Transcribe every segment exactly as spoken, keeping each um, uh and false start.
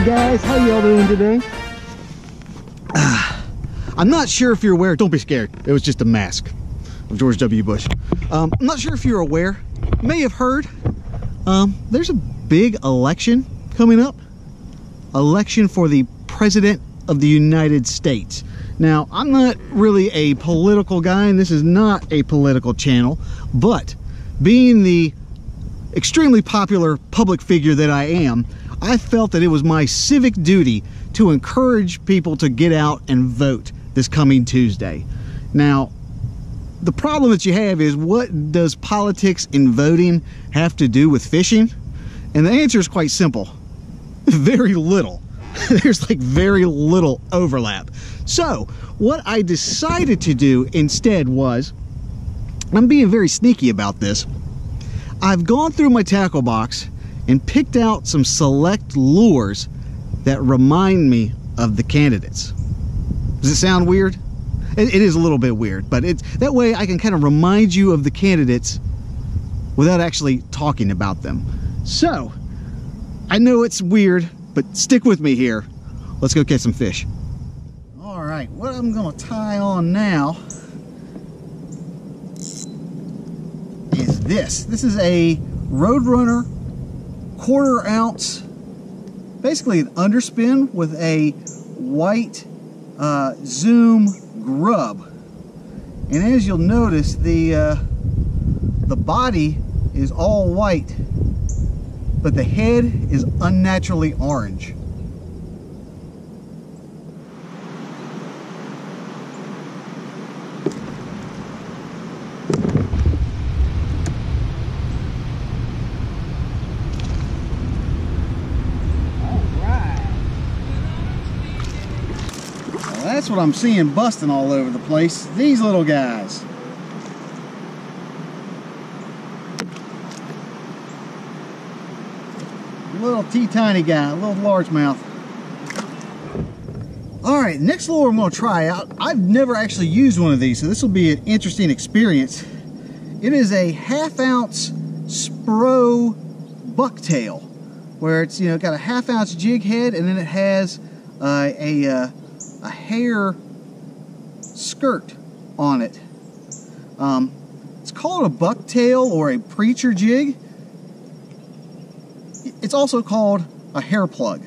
Hi guys, how y'all doing today? Uh, I'm not sure if you're aware, don't be scared, it was just a mask of George W. Bush. Um, I'm not sure if you're aware, you may have heard, um, there's a big election coming up. Election for the President of the United States. Now, I'm not really a political guy and this is not a political channel, but being the extremely popular public figure that I am, I felt that it was my civic duty to encourage people to get out and vote this coming Tuesday. Now, the problem that you have is, what does politics and voting have to do with fishing? And the answer is quite simple. Very little. There's like very little overlap. So, what I decided to do instead was, I'm being very sneaky about this, I've gone through my tackle box and picked out some select lures that remind me of the candidates. Does it sound weird? It, it is a little bit weird, but it's, that way I can kind of remind you of the candidates without actually talking about them. So, I know it's weird, but stick with me here. Let's go catch some fish. All right, what I'm gonna tie on now is this. This is a Roadrunner quarter ounce, basically an underspin with a white uh, Zoom grub. And as you'll notice, the, uh, the body is all white, but the head is unnaturally orange. That's what I'm seeing busting all over the place, these little guys. Little teeny-tiny guy, little largemouth. Alright, next lure I'm going to try out. I've never actually used one of these, so this will be an interesting experience. It is a half ounce Spro bucktail, where it's, you know, got a half ounce jig head and then it has uh, a uh, a hair skirt on it. Um, it's called a bucktail or a preacher jig. It's also called a hair plug.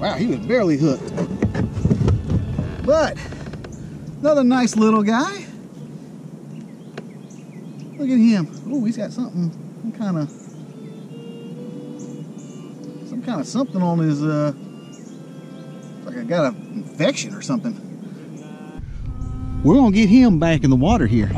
Wow, he was barely hooked. But, another nice little guy. Look at him. Oh, he's got something, some kind of, some kind of something on his, uh, like I got an infection or something. We're gonna get him back in the water here.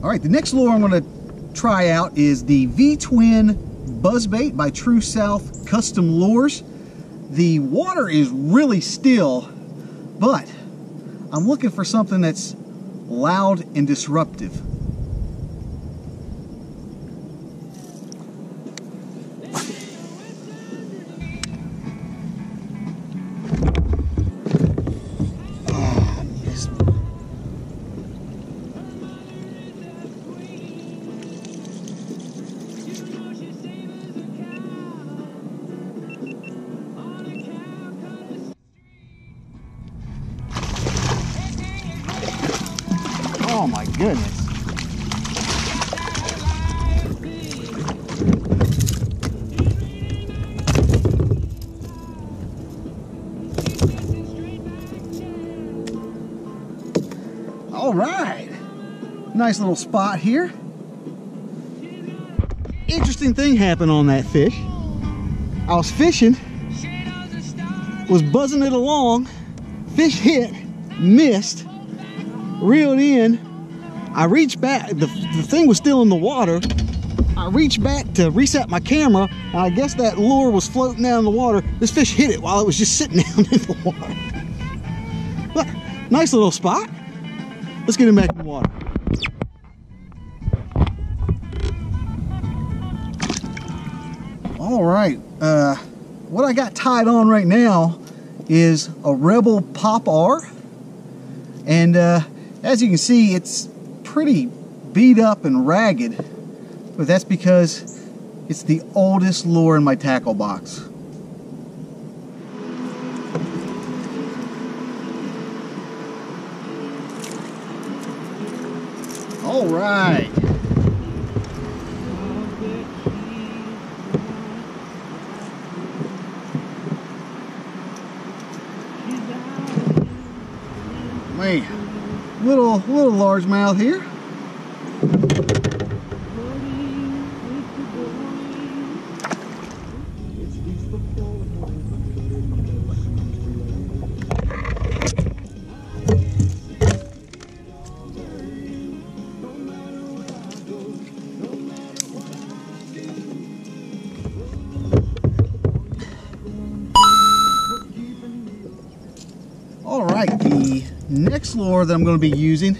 All right, the next lure I'm going to try out is the V-Twin Buzzbait by True South Custom Lures. The water is really still, but I'm looking for something that's loud and disruptive. Oh my goodness. All right. Nice little spot here. Interesting thing happened on that fish. I was fishing, was buzzing it along, fish hit, missed, reeled in. I reached back, the, the thing was still in the water. I reached back to reset my camera, and I guess that lure was floating down in the water. This fish hit it while it was just sitting down in the water. Look, nice little spot. Let's get him back in the water. All right, uh, what I got tied on right now is a Rebel Pop-R, and uh, as you can see, it's pretty beat up and ragged, but that's because it's the oldest lure in my tackle box. All right. Man, little, little largemouth here. Next lure that I'm going to be using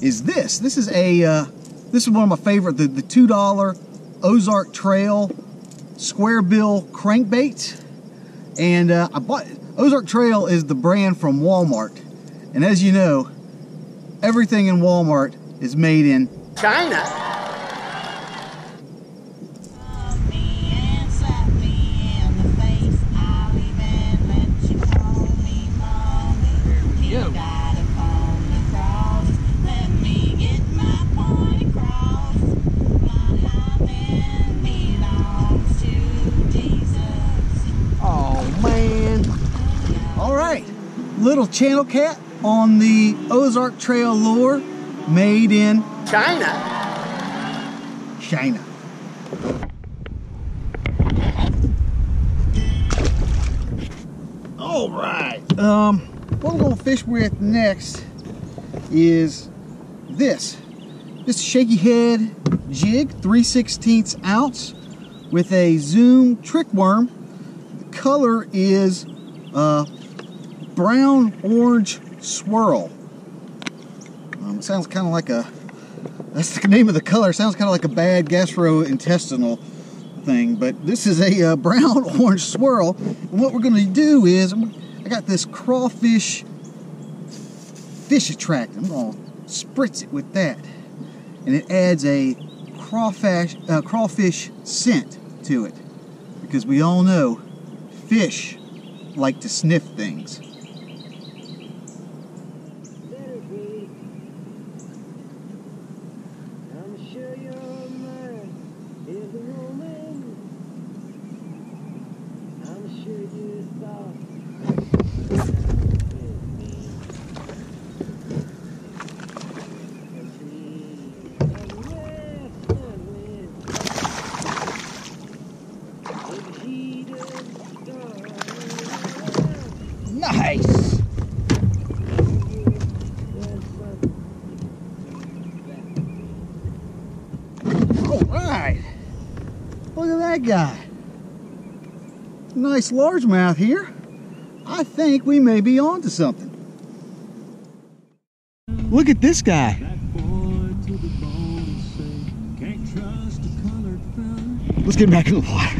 is this. This is a uh, this is one of my favorite, the, the two dollar Ozark Trail square bill crankbait, and uh, I bought Ozark Trail is the brand from Walmart, and as you know, everything in Walmart is made in China. Little channel cat on the Ozark Trail lure, made in China. China. All right. Um, what we're gonna fish with next is this. This shaky head jig, three sixteenths ounce, with a Zoom trick worm. The color is uh. brown orange swirl. Um, it sounds kind of like a, that's the name of the color, it sounds kind of like a bad gastrointestinal thing, but this is a uh, brown orange swirl. And what we're going to do is, I'm, I got this crawfish fish attractant. I'm going to spritz it with that, and it adds a crawfish, uh, crawfish scent to it, because we all know fish like to sniff things. Nice. All right. Look at that guy. Nice largemouth here. I think we may be onto something. Look at this guy. Let's get back in the water.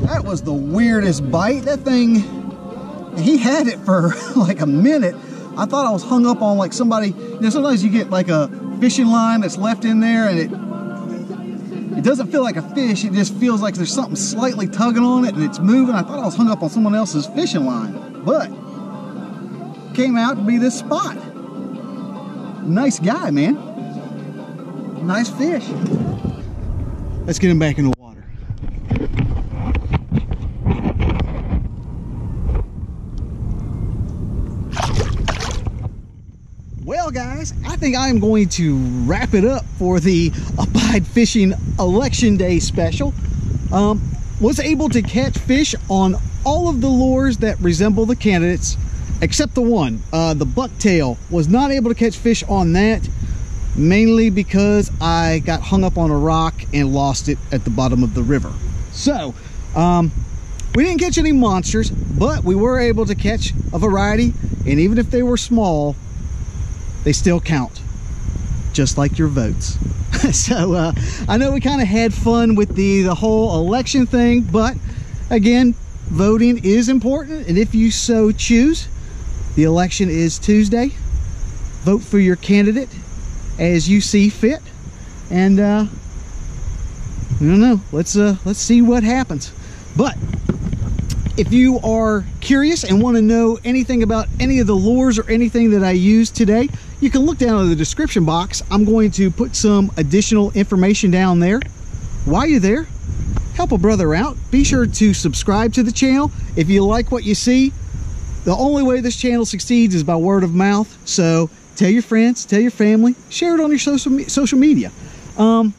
That was the weirdest bite. That thing, he had it for like a minute. I thought I was hung up on like somebody, you know, sometimes you get like a fishing line that's left in there and it, it doesn't feel like a fish, it just feels like there's something slightly tugging on it and it's moving. I thought I was hung up on someone else's fishing line, but came out to be this spot. Nice guy, man. Nice fish. Let's get him back in the water. Well guys, I think I'm going to wrap it up for the Abide Fishing Election Day special. Um, was able to catch fish on all of the lures that resemble the candidates, except the one, uh, the bucktail. Was not able to catch fish on that, mainly because I got hung up on a rock and lost it at the bottom of the river. So, um, we didn't catch any monsters, but we were able to catch a variety, and even if they were small, they still count, just like your votes. So, uh, I know we kind of had fun with the, the whole election thing, but again, voting is important, and if you so choose, the election is Tuesday. Vote for your candidate as you see fit, and uh, I don't know. Let's uh, let's see what happens. But if you are curious and want to know anything about any of the lures or anything that I used today, you can look down in the description box. I'm going to put some additional information down there. While you're there, help a brother out. Be sure to subscribe to the channel if you like what you see. The only way this channel succeeds is by word of mouth. So tell your friends, tell your family, share it on your social, social media. Um,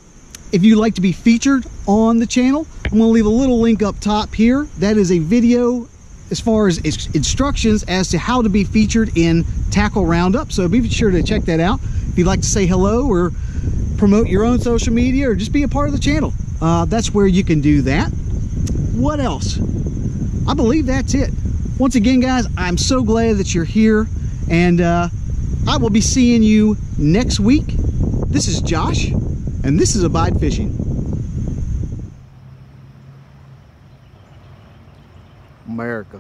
if you'd like to be featured on the channel, I'm going to leave a little link up top here. That is a video as far as instructions as to how to be featured in Tackle Roundup. So be sure to check that out. If you'd like to say hello or promote your own social media or just be a part of the channel, uh, that's where you can do that. What else? I believe that's it. Once again, guys, I'm so glad that you're here, and uh, I will be seeing you next week. This is Josh, and this is Abide Fishing. America.